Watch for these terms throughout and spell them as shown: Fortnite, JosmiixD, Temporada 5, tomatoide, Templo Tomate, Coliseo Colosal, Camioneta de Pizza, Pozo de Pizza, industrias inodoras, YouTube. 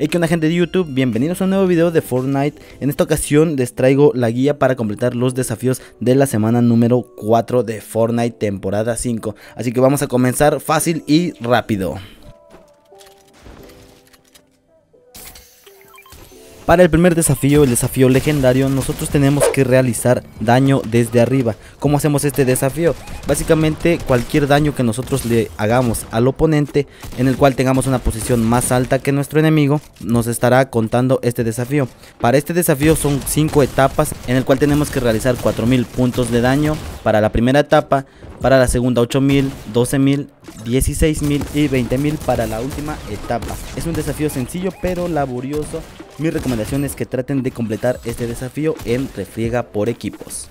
Hey, ¿qué onda, gente de YouTube? Bienvenidos a un nuevo video de Fortnite. En esta ocasión les traigo la guía para completar los desafíos de la semana número 4 de Fortnite temporada 5. Así que vamos a comenzar fácil y rápido. Para el primer desafío, el desafío legendario, nosotros tenemos que realizar daño desde arriba. ¿Cómo hacemos este desafío? Básicamente cualquier daño que nosotros le hagamos al oponente, en el cual tengamos una posición más alta que nuestro enemigo, nos estará contando este desafío. Para este desafío son 5 etapas, en el cual tenemos que realizar 4000 puntos de daño para la primera etapa, para la segunda 8000, 12000, 16000 y 20000 para la última etapa. Es un desafío sencillo pero laborioso. Mi recomendación es que traten de completar este desafío en refriega por equipos.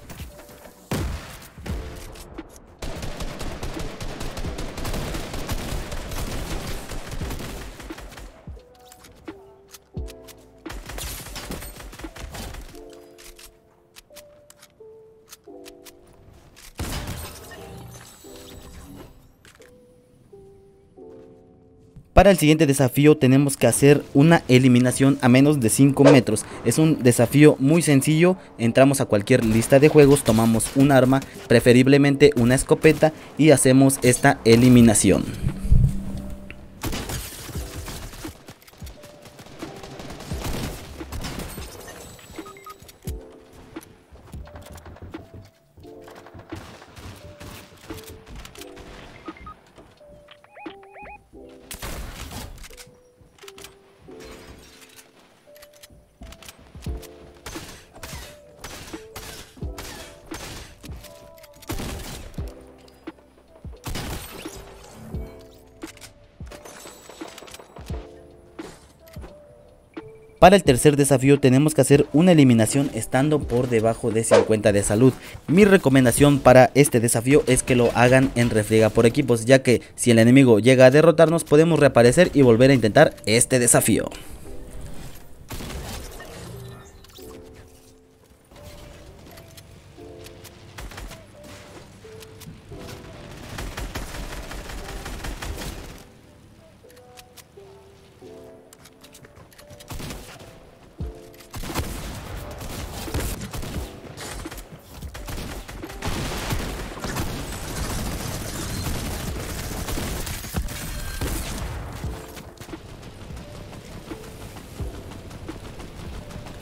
Para el siguiente desafío tenemos que hacer una eliminación a menos de 5 metros. Es un desafío muy sencillo, entramos a cualquier lista de juegos, tomamos un arma, preferiblemente una escopeta, y hacemos esta eliminación. Para el tercer desafío tenemos que hacer una eliminación estando por debajo de 50 de salud. Mi recomendación para este desafío es que lo hagan en refriega por equipos, ya que si el enemigo llega a derrotarnos podemos reaparecer y volver a intentar este desafío.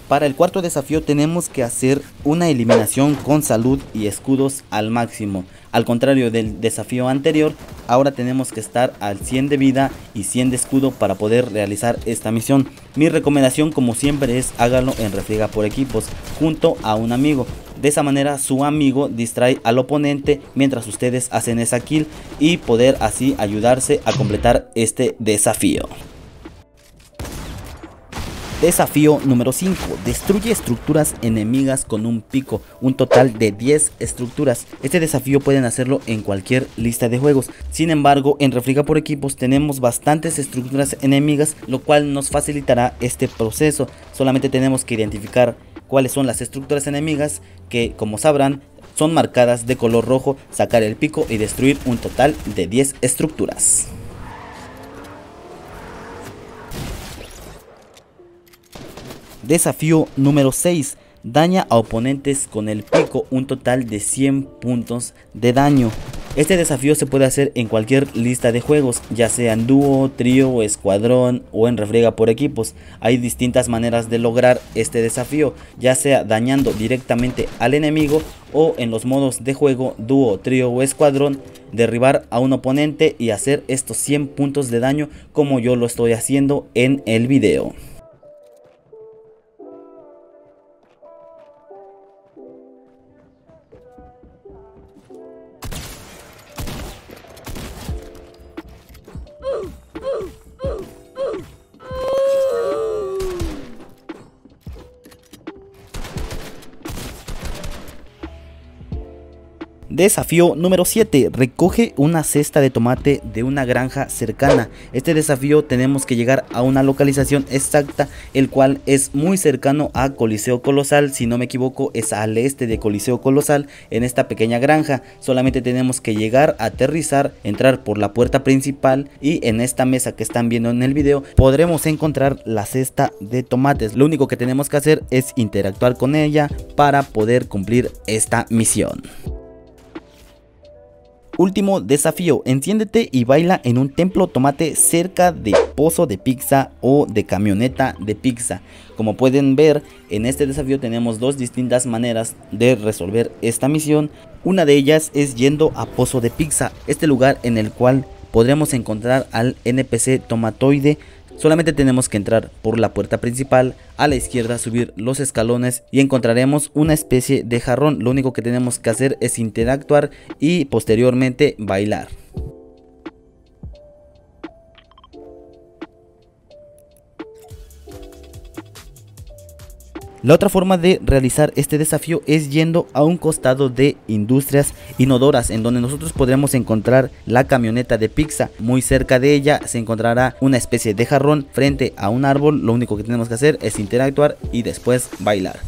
Para el cuarto desafío tenemos que hacer una eliminación con salud y escudos al máximo. Al contrario del desafío anterior, ahora tenemos que estar al 100 de vida y 100 de escudo para poder realizar esta misión. Mi recomendación, como siempre, es háganlo en refriega por equipos junto a un amigo. De esa manera su amigo distrae al oponente mientras ustedes hacen esa kill y poder así ayudarse a completar este desafío. Desafío número 5. Destruye estructuras enemigas con un pico. Un total de 10 estructuras. Este desafío pueden hacerlo en cualquier lista de juegos. Sin embargo, en refriega por equipos tenemos bastantes estructuras enemigas, lo cual nos facilitará este proceso. Solamente tenemos que identificar cuáles son las estructuras enemigas que, como sabrán, son marcadas de color rojo, sacar el pico y destruir un total de 10 estructuras. Desafío número 6. Daña a oponentes con el pico, un total de 100 puntos de daño. Este desafío se puede hacer en cualquier lista de juegos, ya sea en dúo, trío, escuadrón o en refriega por equipos. Hay distintas maneras de lograr este desafío, ya sea dañando directamente al enemigo o en los modos de juego dúo, trío o escuadrón, derribar a un oponente y hacer estos 100 puntos de daño como yo lo estoy haciendo en el video. Desafío número 7. Recoge una cesta de tomate de una granja cercana. Este desafío tenemos que llegar a una localización exacta, el cual es muy cercano a Coliseo Colosal. Si no me equivoco, es al este de Coliseo Colosal, en esta pequeña granja. Solamente tenemos que llegar, aterrizar, entrar por la puerta principal y en esta mesa que están viendo en el video podremos encontrar la cesta de tomates. Lo único que tenemos que hacer es interactuar con ella para poder cumplir esta misión. Último desafío, enciéndete y baila en un templo tomate cerca de Pozo de Pizza o de Camioneta de Pizza. Como pueden ver, en este desafío tenemos dos distintas maneras de resolver esta misión. Una de ellas es yendo a Pozo de Pizza, este lugar en el cual podremos encontrar al NPC tomatoide. Solamente tenemos que entrar por la puerta principal, a la izquierda subir los escalones y encontraremos una especie de jarrón. Lo único que tenemos que hacer es interactuar y posteriormente bailar. La otra forma de realizar este desafío es yendo a un costado de Industrias Inodoras, en donde nosotros podremos encontrar la camioneta de pizza. Muy cerca de ella se encontrará una especie de jarrón frente a un árbol. Lo único que tenemos que hacer es interactuar y después bailar.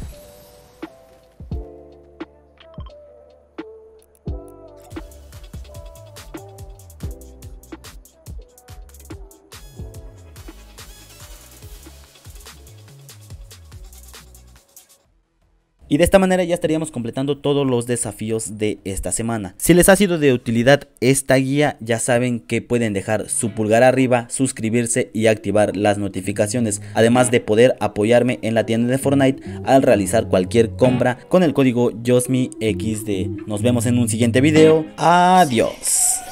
Y de esta manera ya estaríamos completando todos los desafíos de esta semana. Si les ha sido de utilidad esta guía, ya saben que pueden dejar su pulgar arriba, suscribirse y activar las notificaciones. Además de poder apoyarme en la tienda de Fortnite al realizar cualquier compra con el código JosmiixD. Nos vemos en un siguiente video. Adiós.